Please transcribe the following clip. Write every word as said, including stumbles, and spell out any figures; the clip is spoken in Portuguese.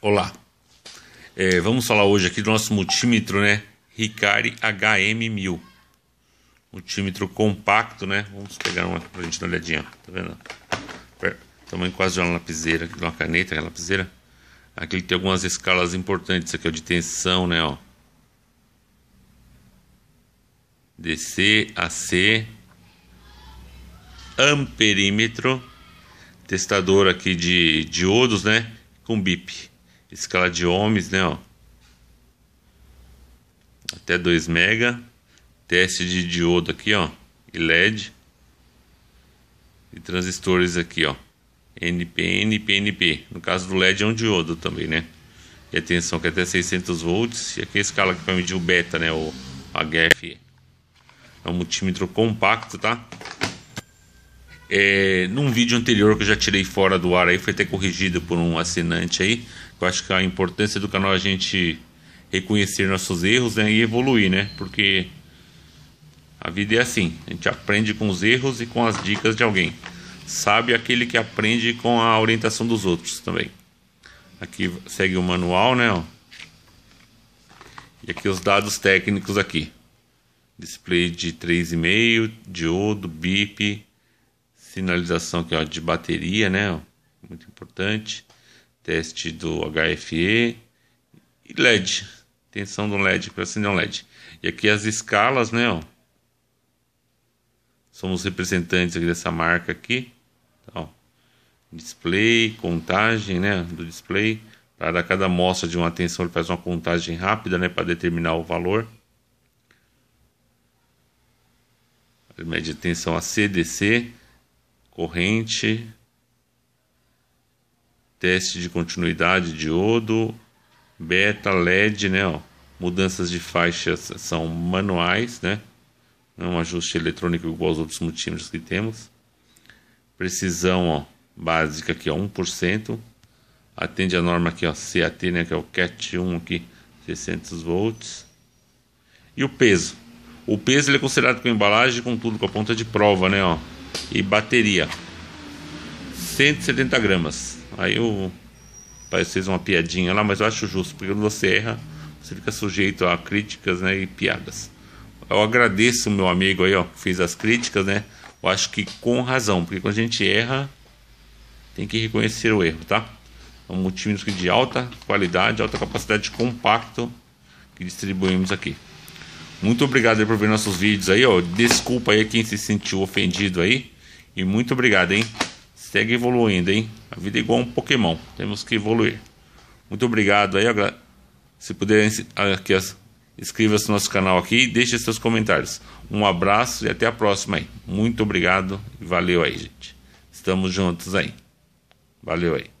Olá, é, vamos falar hoje aqui do nosso multímetro, né? Ricari H M mil, multímetro compacto, né? Vamos pegar uma pra gente dar uma olhadinha, tá vendo? Tamanho quase de uma lapiseira, de uma caneta, é lapiseira. Aqui ele tem algumas escalas importantes, aqui é de tensão, né? Ó. D C, A C, amperímetro, testador aqui de diodos, né? Com bip, escala de ohms, né? Ó. Até dois mega, teste de diodo aqui, ó, e L E D, e transistores aqui, ó, N P N e P N P. No caso do L E D é um diodo também, né? E a tensão que é até seiscentos volts, e aqui a escala que para medir o beta, né? O H F E. É um multímetro compacto, tá? É, num vídeo anterior que eu já tirei fora do ar aí, foi até corrigido por um assinante aí. Eu acho que a importância do canal é a gente reconhecer nossos erros, né, e evoluir, né? Porque a vida é assim, a gente aprende com os erros e com as dicas de alguém. Sabe aquele que aprende com a orientação dos outros também. Aqui segue o manual, né? Ó. E aqui os dados técnicos aqui. Display de três vírgula cinco, diodo, bip, sinalização aqui, ó, de bateria, né? Ó, muito importante. Teste do H F E e L E D. Tensão do L E D para acender um L E D. E aqui as escalas, né? Ó. Somos representantes aqui dessa marca aqui. Ó. Display, contagem, né? Do display. Para cada amostra de uma tensão ele faz uma contagem rápida, né? Para determinar o valor. Mede a tensão A C D C, corrente, teste de continuidade, diodo, beta, L E D, né? Ó. Mudanças de faixas são manuais, né? Não é um ajuste eletrônico igual aos outros multímetros que temos. Precisão, ó, básica aqui, ó, um por cento. Atende a norma aqui, ó, C A T, né? Que é o CAT um aqui, seiscentos volts. E o peso. O peso ele é considerado com embalagem, com tudo, com a ponta de prova, né? Ó. E bateria, cento e setenta gramas. Aí o pai fez uma piadinha lá, mas eu acho justo, porque quando você erra, você fica sujeito a críticas, né, e piadas. Eu agradeço o meu amigo aí, ó, que fez as críticas, né? Eu acho que com razão, porque quando a gente erra, tem que reconhecer o erro, tá? É um multímetro de alta qualidade, alta capacidade, compacto, que distribuímos aqui. Muito obrigado aí por ver nossos vídeos aí, ó. Desculpa aí quem se sentiu ofendido aí. E muito obrigado, hein? Segue evoluindo, hein? A vida é igual um Pokémon. Temos que evoluir. Muito obrigado aí. Se puder, inscreva-se no nosso canal aqui e deixe seus comentários. Um abraço e até a próxima aí. Muito obrigado e valeu aí, gente. Estamos juntos aí. Valeu aí.